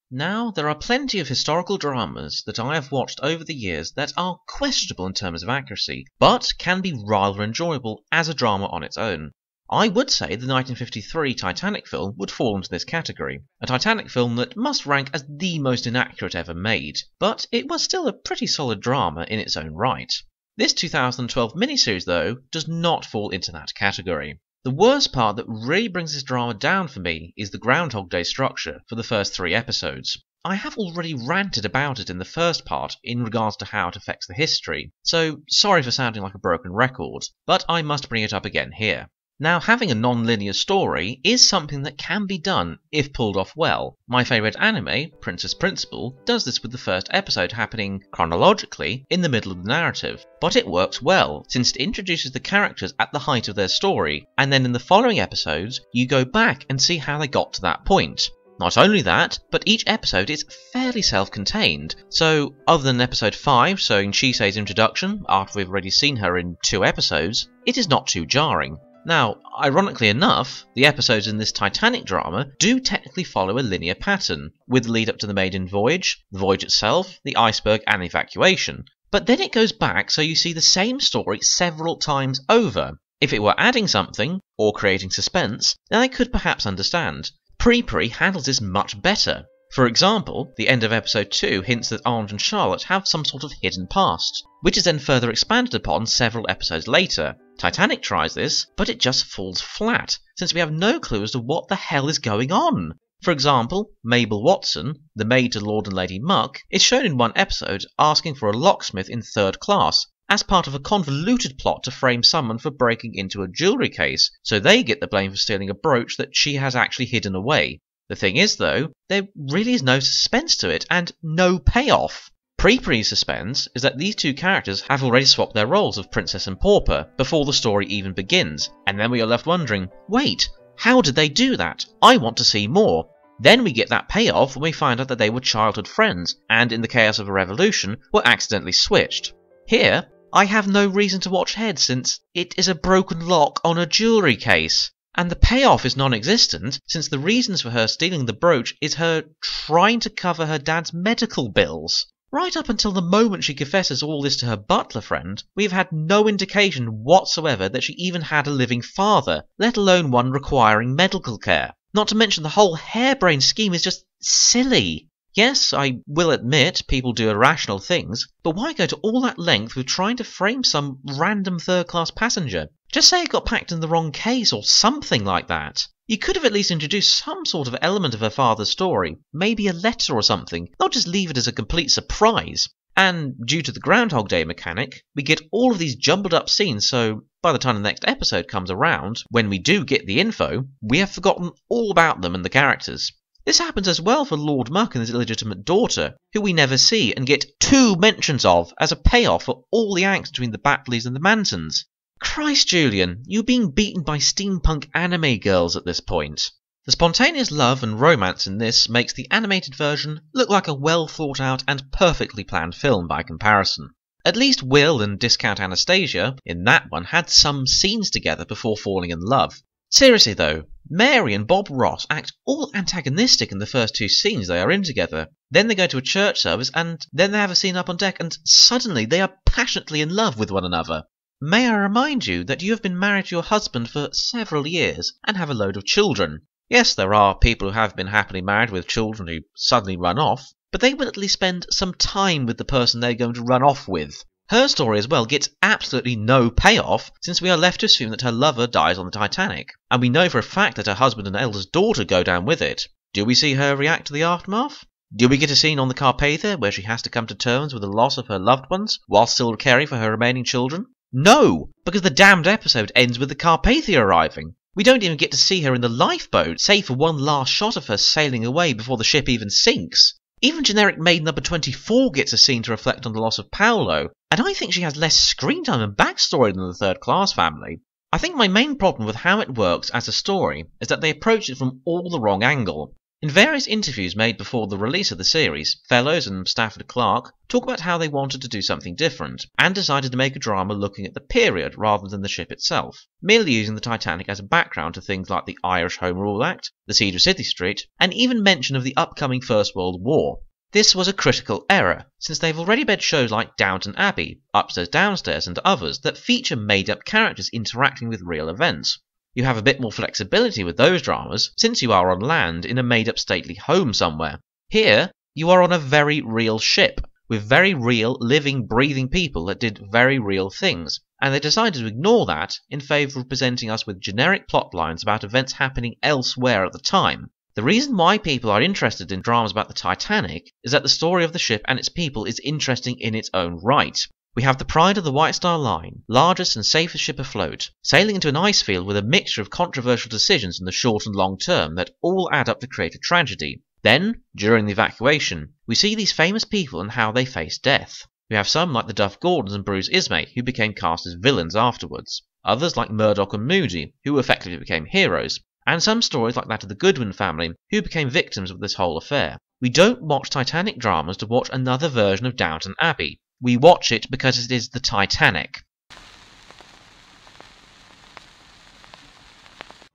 Now, there are plenty of historical dramas that I have watched over the years that are questionable in terms of accuracy, but can be rather enjoyable as a drama on its own. I would say the nineteen fifty-three Titanic film would fall into this category, a Titanic film that must rank as the most inaccurate ever made, but it was still a pretty solid drama in its own right. This two thousand twelve miniseries, though, does not fall into that category. The worst part that really brings this drama down for me is the Groundhog Day structure for the first three episodes. I have already ranted about it in the first part in regards to how it affects the history, so sorry for sounding like a broken record, but I must bring it up again here. Now, having a non-linear story is something that can be done, if pulled off well. My favourite anime, Princess Principal, does this with the first episode happening, chronologically, in the middle of the narrative. But it works well, since it introduces the characters at the height of their story, and then in the following episodes, you go back and see how they got to that point. Not only that, but each episode is fairly self-contained, so other than episode five showing Chisei's introduction, after we've already seen her in two episodes, it is not too jarring. Now, ironically enough, the episodes in this Titanic drama do technically follow a linear pattern, with the lead up to the maiden voyage, the voyage itself, the iceberg and evacuation. But then it goes back so you see the same story several times over. If it were adding something, or creating suspense, then I could perhaps understand. Pre-Pre handles this much better. For example, the end of episode two hints that Orange and Charlotte have some sort of hidden past, which is then further expanded upon several episodes later. Titanic tries this, but it just falls flat, since we have no clue as to what the hell is going on. For example, Mabel Watson, the maid to Lord and Lady Muck, is shown in one episode asking for a locksmith in third class, as part of a convoluted plot to frame someone for breaking into a jewellery case, so they get the blame for stealing a brooch that she has actually hidden away. The thing is, though, there really is no suspense to it, and no payoff. Pre-Pre's suspense is that these two characters have already swapped their roles of princess and pauper before the story even begins, and then we are left wondering, wait, how did they do that? I want to see more. Then we get that payoff when we find out that they were childhood friends, and in the chaos of a revolution, were accidentally switched. Here, I have no reason to watch ahead since it is a broken lock on a jewellery case. And the payoff is non-existent, since the reasons for her stealing the brooch is her trying to cover her dad's medical bills. Right up until the moment she confesses all this to her butler friend, we have had no indication whatsoever that she even had a living father, let alone one requiring medical care. Not to mention the whole harebrained scheme is just silly. Yes, I will admit people do irrational things, but why go to all that length with trying to frame some random third-class passenger? Just say it got packed in the wrong case or something like that. You could have at least introduced some sort of element of her father's story, maybe a letter or something, not just leave it as a complete surprise. And due to the Groundhog Day mechanic, we get all of these jumbled up scenes, so by the time the next episode comes around, when we do get the info, we have forgotten all about them and the characters. This happens as well for Lord Muck and his illegitimate daughter, who we never see and get two mentions of as a payoff for all the angst between the Batleys and the Mansons. Christ, Julian, you're being beaten by steampunk anime girls at this point. The spontaneous love and romance in this makes the animated version look like a well-thought-out and perfectly planned film by comparison. At least Will and Discount Anastasia in that one had some scenes together before falling in love. Seriously though, Mary and Bob Ross act all antagonistic in the first two scenes they are in together. Then they go to a church service and then they have a scene up on deck and suddenly they are passionately in love with one another. May I remind you that you have been married to your husband for several years and have a load of children? Yes, there are people who have been happily married with children who suddenly run off, but they will at least spend some time with the person they're going to run off with. Her story as well gets absolutely no payoff, since we are left to assume that her lover dies on the Titanic, and we know for a fact that her husband and eldest daughter go down with it. Do we see her react to the aftermath? Do we get a scene on the Carpathia where she has to come to terms with the loss of her loved ones while still caring for her remaining children? No, because the damned episode ends with the Carpathia arriving. We don't even get to see her in the lifeboat, save for one last shot of her sailing away before the ship even sinks. Even generic maid number twenty-four gets a scene to reflect on the loss of Paolo, and I think she has less screen time and backstory than the Third Class family. I think my main problem with how it works as a story is that they approach it from all the wrong angle. In various interviews made before the release of the series, Fellows and Stafford Clark talk about how they wanted to do something different, and decided to make a drama looking at the period rather than the ship itself, merely using the Titanic as a background to things like the Irish Home Rule Act, the Siege of Sydney Street, and even mention of the upcoming First World War. This was a critical error, since they've already made shows like Downton Abbey, Upstairs Downstairs and others that feature made-up characters interacting with real events. You have a bit more flexibility with those dramas, since you are on land in a made-up stately home somewhere. Here, you are on a very real ship, with very real, living, breathing people that did very real things, and they decided to ignore that in favour of presenting us with generic plotlines about events happening elsewhere at the time. The reason why people are interested in dramas about the Titanic is that the story of the ship and its people is interesting in its own right. We have the pride of the White Star Line, largest and safest ship afloat, sailing into an ice field with a mixture of controversial decisions in the short and long term that all add up to create a tragedy. Then, during the evacuation, we see these famous people and how they face death. We have some like the Duff Gordons and Bruce Ismay, who became cast as villains afterwards, others like Murdoch and Moody, who effectively became heroes, and some stories like that of the Goodwin family, who became victims of this whole affair. We don't watch Titanic dramas to watch another version of Downton Abbey. We watch it because it is the Titanic.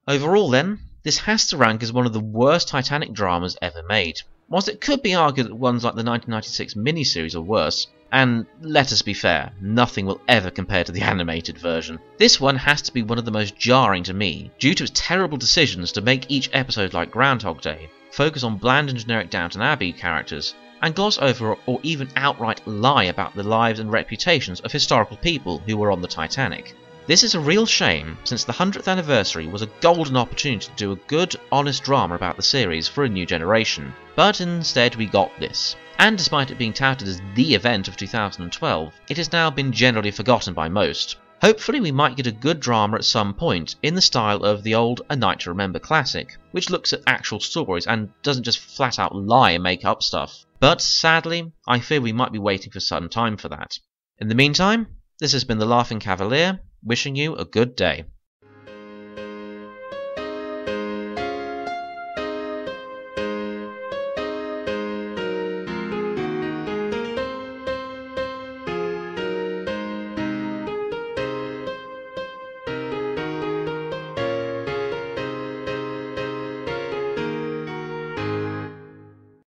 Overall then, this has to rank as one of the worst Titanic dramas ever made. Whilst it could be argued that ones like the nineteen ninety-six miniseries are worse, and let us be fair, nothing will ever compare to the animated version, this one has to be one of the most jarring to me, due to its terrible decisions to make each episode like Groundhog Day, focus on bland and generic Downton Abbey characters, and gloss over or even outright lie about the lives and reputations of historical people who were on the Titanic. This is a real shame, since the hundredth anniversary was a golden opportunity to do a good, honest drama about the series for a new generation, but instead we got this. And despite it being touted as the event of two thousand twelve, it has now been generally forgotten by most. Hopefully we might get a good drama at some point, in the style of the old A Night to Remember classic, which looks at actual stories and doesn't just flat out lie and make up stuff. But sadly, I fear we might be waiting for some time for that. In the meantime, this has been The Laughing Cavalier, wishing you a good day.